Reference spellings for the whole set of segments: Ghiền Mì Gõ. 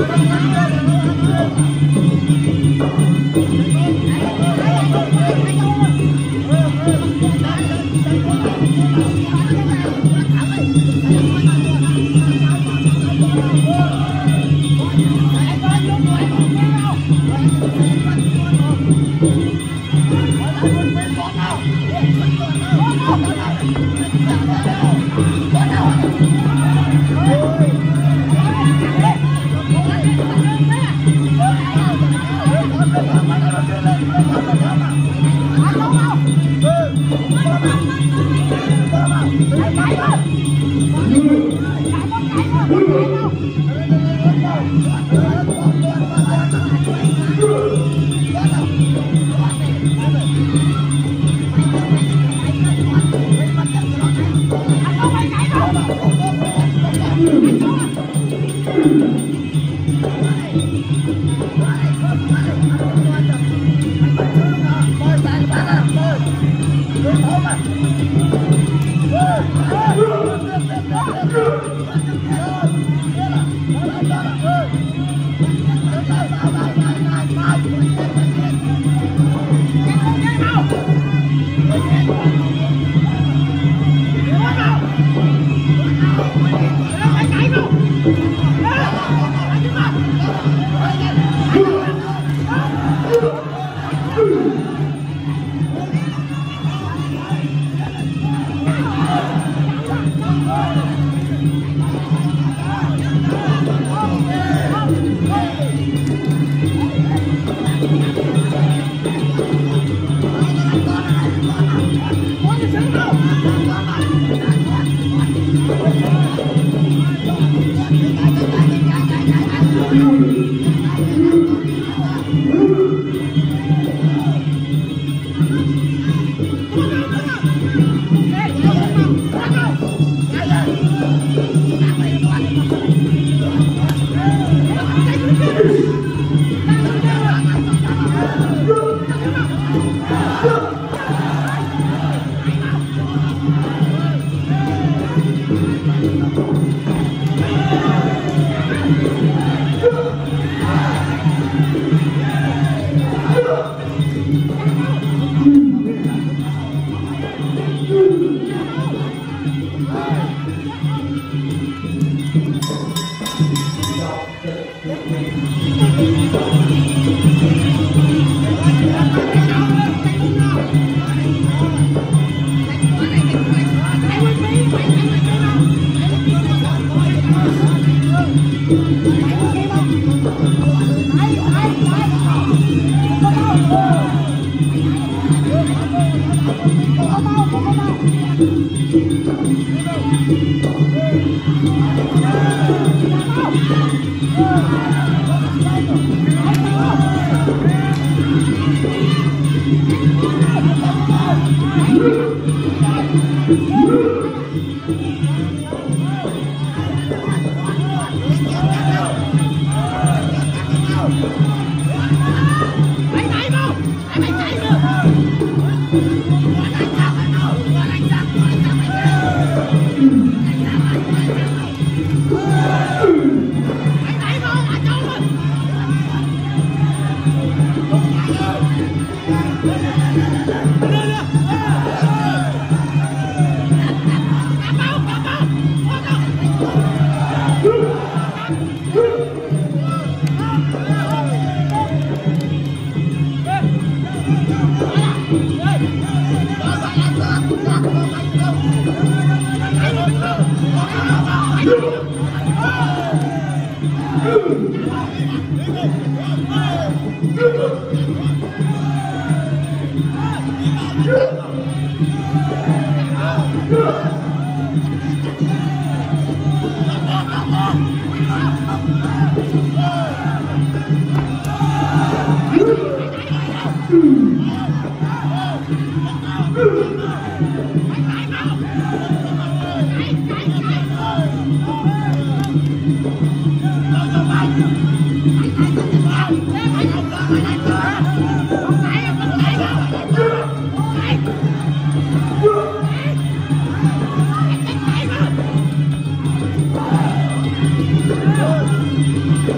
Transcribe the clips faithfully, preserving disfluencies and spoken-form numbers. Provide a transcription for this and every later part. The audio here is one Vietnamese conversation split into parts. Hãy subscribe cho kênh Ghiền Mì Gõ để không bỏ lỡ những video hấp dẫn.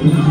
Thank you.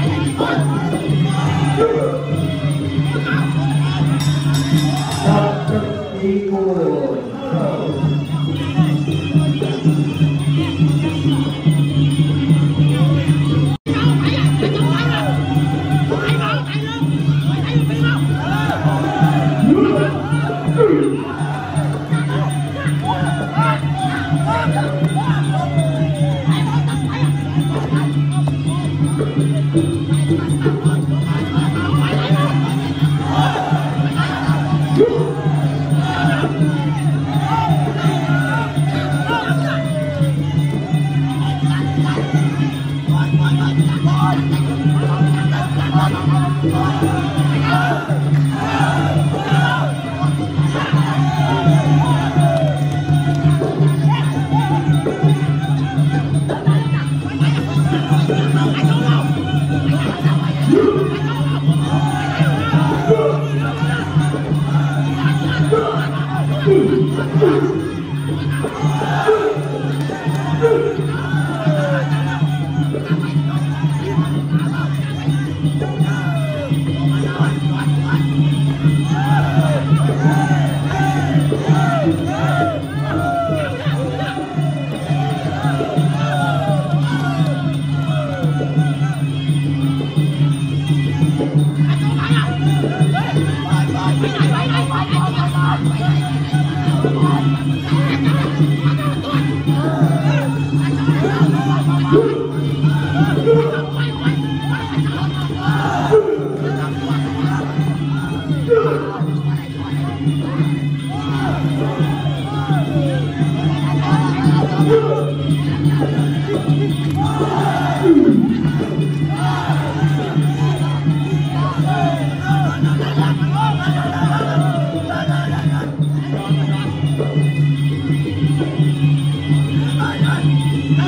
Và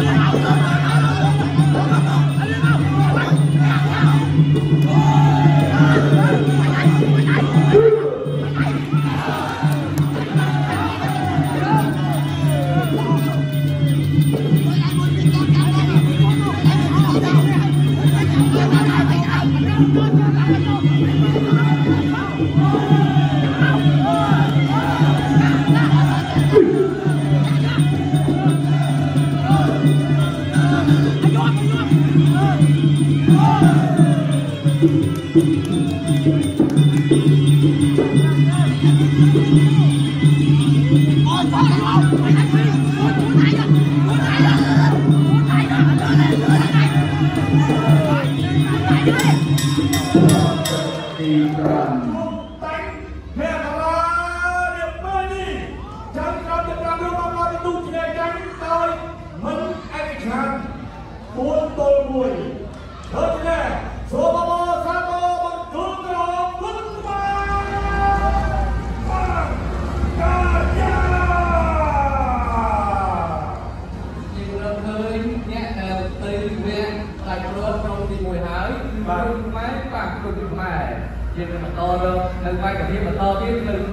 máy và cùng mẹ, chỉ cần to đâu, đừng quay cả đi mà to tiếp